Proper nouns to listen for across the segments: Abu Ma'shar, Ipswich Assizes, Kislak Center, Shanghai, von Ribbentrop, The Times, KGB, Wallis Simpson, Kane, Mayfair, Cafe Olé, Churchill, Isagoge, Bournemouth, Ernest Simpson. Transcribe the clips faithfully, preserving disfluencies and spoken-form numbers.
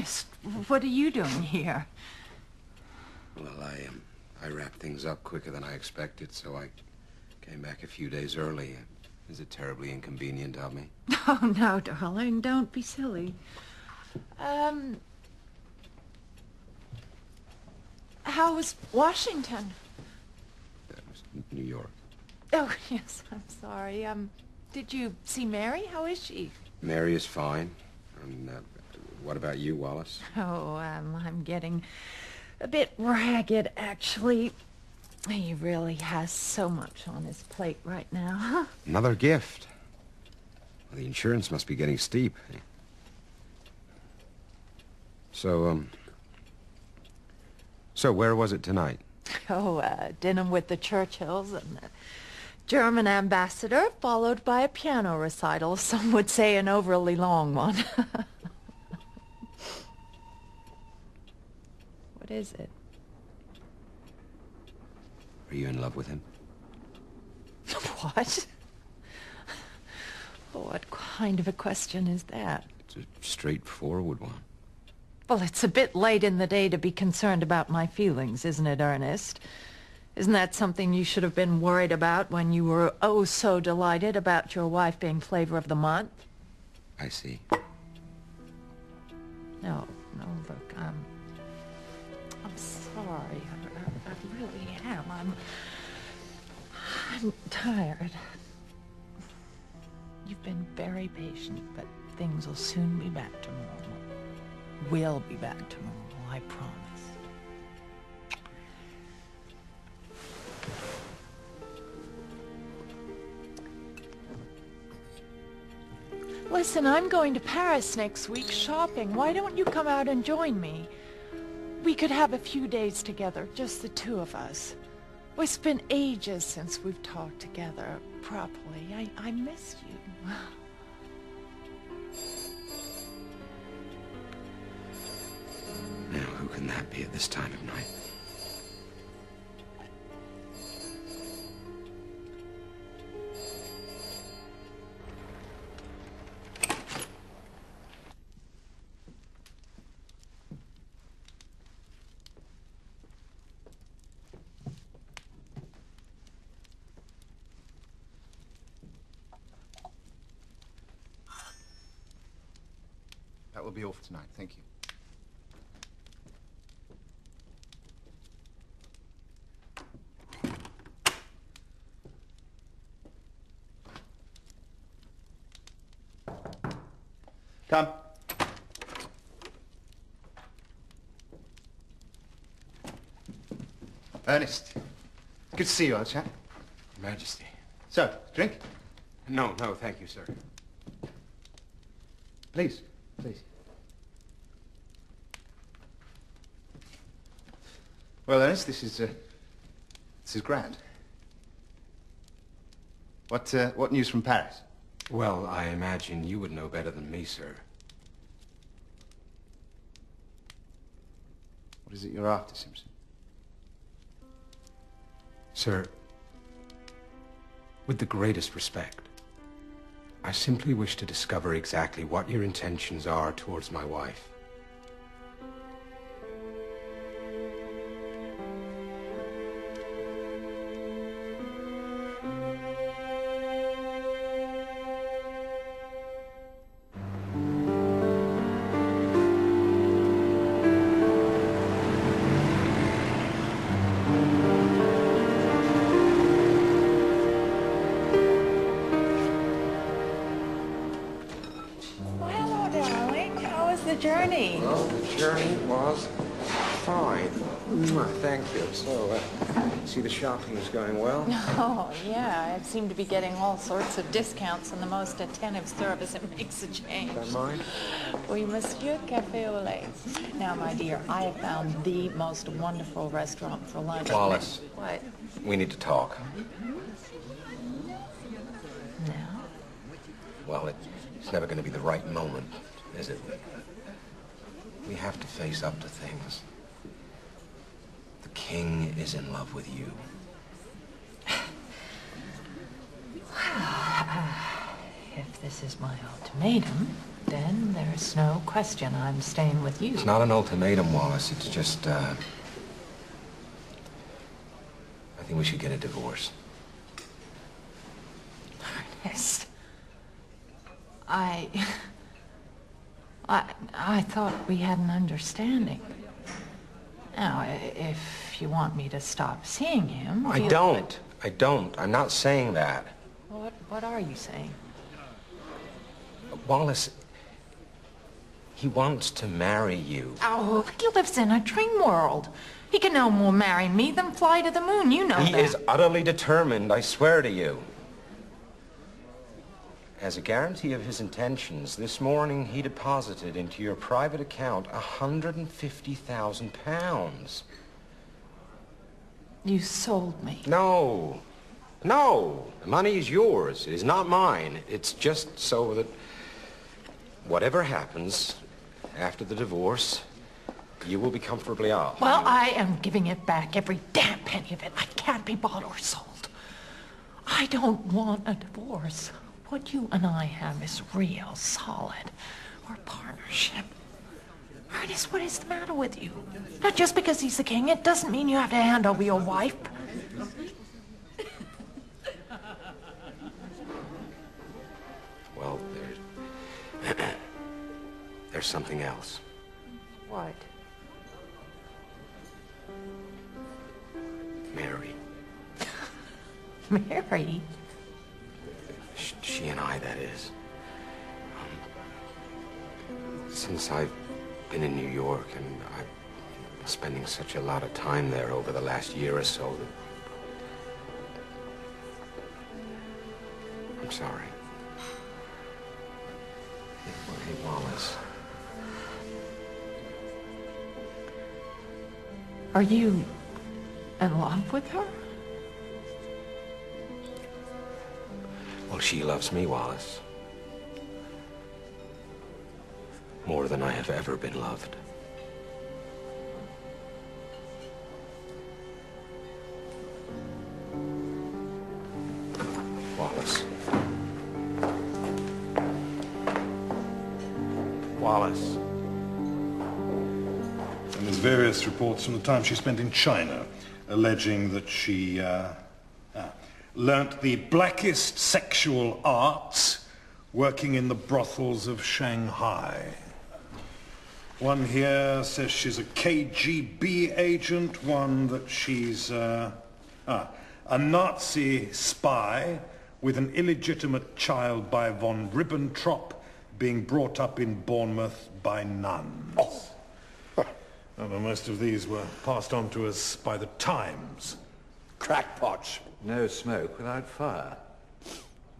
Ernest, what are you doing here? Well, I um, I wrapped things up quicker than I expected, so I came back a few days early. Is it terribly inconvenient of me? Oh, no, darling, don't be silly. Um, how was Washington? That was New York. Oh, yes, I'm sorry. Um, did you see Mary? How is she? Mary is fine. And uh, what about you, Wallis? Oh, um, I'm getting a bit ragged, actually. He really has so much on his plate right now, huh? Another gift. Well, the insurance must be getting steep. So, um... So, where was it tonight? Oh, uh, dinner with the Churchills and the German ambassador, followed by a piano recital. Some would say an overly long one. What is it? Are you in love with him? What? What kind of a question is that? It's a straightforward one. Well, it's a bit late in the day to be concerned about my feelings, isn't it, Ernest? Isn't that something you should have been worried about when you were oh so delighted about your wife being flavor of the month? I see. No, no, look, I'm... I'm sorry. I, I, I really am. I'm... I'm tired. You've been very patient, but things will soon be back to normal. We'll be back to normal, I promise. Listen, I'm going to Paris next week shopping. Why don't you come out and join me? We could have a few days together, just the two of us. Well, it's been ages since we've talked together properly. I, I miss you. Now, who can that be at this time of night? That will be all for tonight. Thank you. Come. Ernest, good to see you, old chap. Your Majesty. So, drink? No, no, thank you, sir. Please, please. Well, Ernest, this is, uh, this is grand. What, uh, what news from Paris? Well, I imagine you would know better than me, sir. What is it you're after, Simpson? Sir, with the greatest respect, I simply wish to discover exactly what your intentions are towards my wife. Journey. Well, the journey was fine. Thank you. So, uh, see, the shopping was going well. Oh, yeah. I seem to be getting all sorts of discounts and the most attentive service. It makes a change. Don't mind? Oui, monsieur, Cafe Olé. Now, my dear, I have found the most wonderful restaurant for lunch. Wallis. What? We need to talk. Now? Well, it's never going to be the right moment, is it? We have to face up to things. The king is in love with you. Well, uh, if this is my ultimatum, then there's no question I'm staying with you. It's not an ultimatum, Wallis. It's just, uh... I think we should get a divorce. Ernest. I... I... I thought we had an understanding. Now, if you want me to stop seeing him... I don't. I don't. I'm not saying that. What, what are you saying? Wallis, he wants to marry you. Oh, he lives in a dream world. He can no more marry me than fly to the moon, you know that. He is utterly determined, I swear to you. As a guarantee of his intentions, this morning he deposited into your private account one hundred fifty thousand pounds. You sold me. No. No. The money is yours. It is not mine. It's just so that whatever happens after the divorce, you will be comfortably off. Well, I am giving it back, every damn penny of it. I can't be bought or sold. I don't want a divorce. What you and I have is real, solid, or partnership. Ernest, what is the matter with you? Not just because he's the king, it doesn't mean you have to hand over your wife. Well, there's... there's something else. What? Mary. Mary? She, she and I, that is. Um, since I've been in New York and I've been spending such a lot of time there over the last year or so that... I'm sorry. Hey, Wallis. Are you... in love with her? Well, she loves me, Wallis. More than I have ever been loved. Wallis. Wallis. And there's various reports from the time she spent in China, alleging that she uh, ah, learnt the blackest sexual arts working in the brothels of Shanghai. One here says she's a K G B agent, one that she's uh, ah, a Nazi spy with an illegitimate child by von Ribbentrop being brought up in Bournemouth by nuns. Oh. Well, most of these were passed on to us by The Times. Crackpots. No smoke without fire.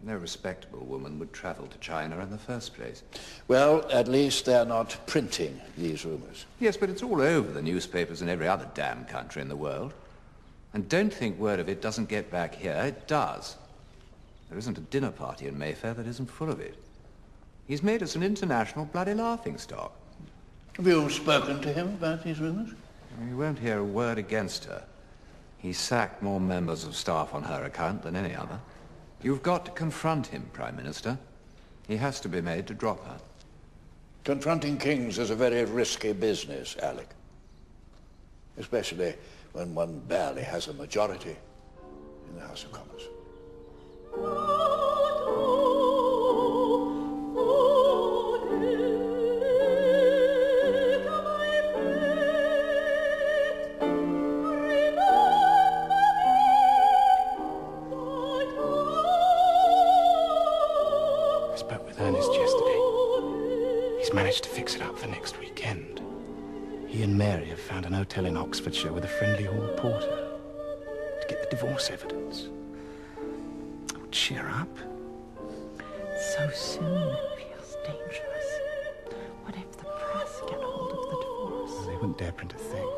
No respectable woman would travel to China in the first place. Well, at least they're not printing these rumours. Yes, but it's all over the newspapers in every other damn country in the world. And don't think word of it doesn't get back here. It does. There isn't a dinner party in Mayfair that isn't full of it. He's made us an international bloody laughingstock. Have you spoken to him about these rumours? You won't hear a word against her. He sacked more members of staff on her account than any other. You've got to confront him, Prime Minister. He has to be made to drop her. Confronting kings is a very risky business, Alec. Especially when one barely has a majority in the House of Commons. Managed to fix it up for next weekend. He and Mary have found an hotel in Oxfordshire with a friendly hall porter to get the divorce evidence. Oh, cheer up. So soon it feels dangerous. What if the press get hold of the divorce? Well, they wouldn't dare print a thing.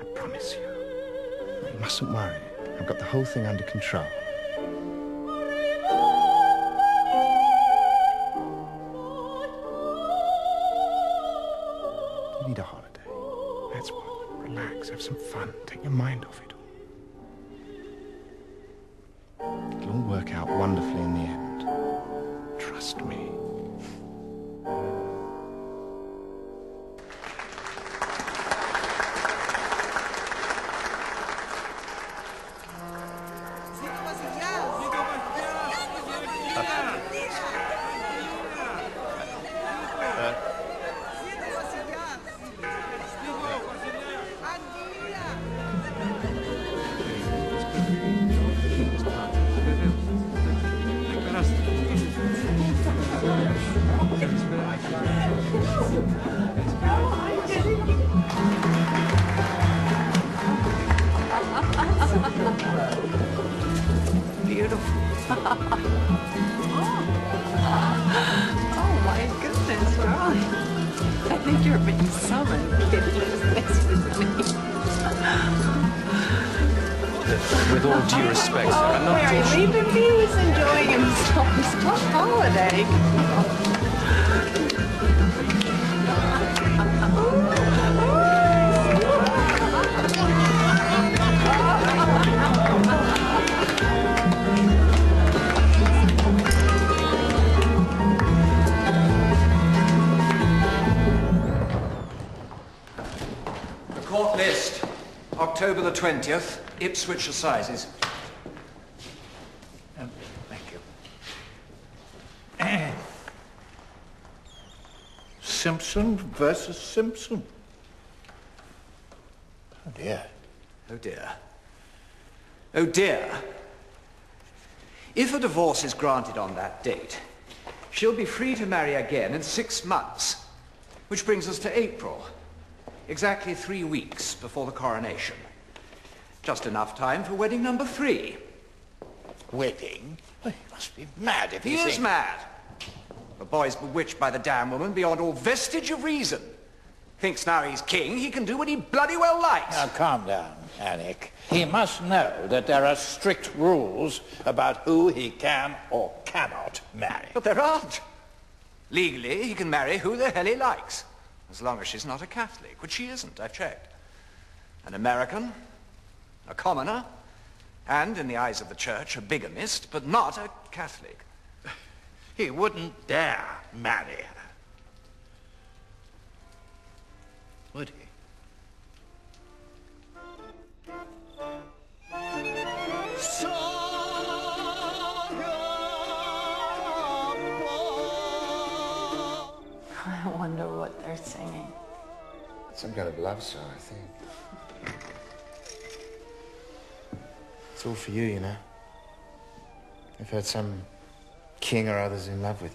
I promise you. You mustn't worry. I've got the whole thing under control. Need a holiday. That's what. Relax, have some fun, take your mind off it all. It'll all work out wonderfully in the end. Trust me. think you're being summoned. With all due respect, oh, I'm not Mary, leave him be. He's enjoying himself. It's a tough holiday. List, October the twentieth, Ipswich Assizes. Um, thank you. Simpson versus Simpson. Oh dear. Oh dear. Oh dear. If a divorce is granted on that date, she'll be free to marry again in six months, which brings us to April. Exactly three weeks before the coronation. Just enough time for wedding number three. Wedding? Well, he must be mad if he thinks... He is mad. The boy's bewitched by the damn woman beyond all vestige of reason. Thinks now he's king, he can do what he bloody well likes. Now, calm down, Alec. He must know that there are strict rules about who he can or cannot marry. But there aren't. Legally, he can marry who the hell he likes. As long as she's not a Catholic, which she isn't, I've checked. An American, a commoner, and, in the eyes of the church, a bigamist, but not a Catholic. He wouldn't dare marry her. Would he? I wonder what they're singing. Some kind of love song, I think. It's all for you, you know. I've heard some king or other's in love with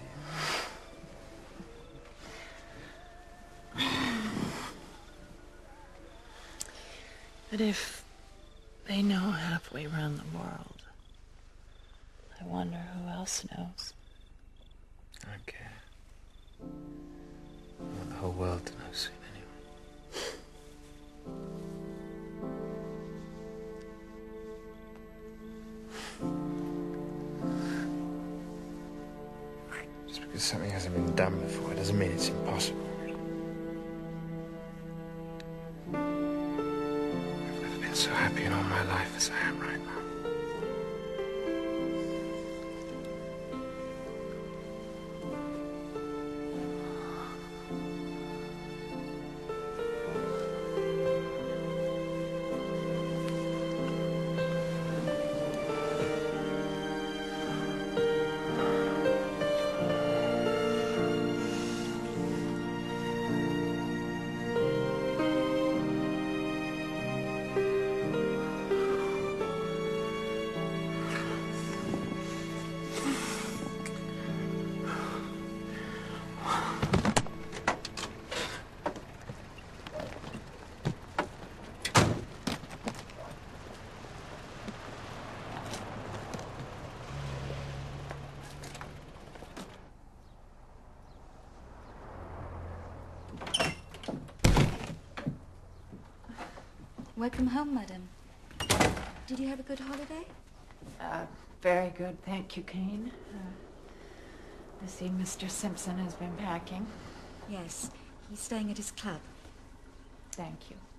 you. But if they know halfway around the world, I wonder who else knows. Okay. I want the whole world to know soon, anyway. Just because something hasn't been done before doesn't mean it's impossible. I've never been so happy in all my life as I am right now. Welcome home, madam. Did you have a good holiday? Uh, very good, thank you, Kane. Uh, I see Mister Simpson has been packing. Yes, he's staying at his club. Thank you.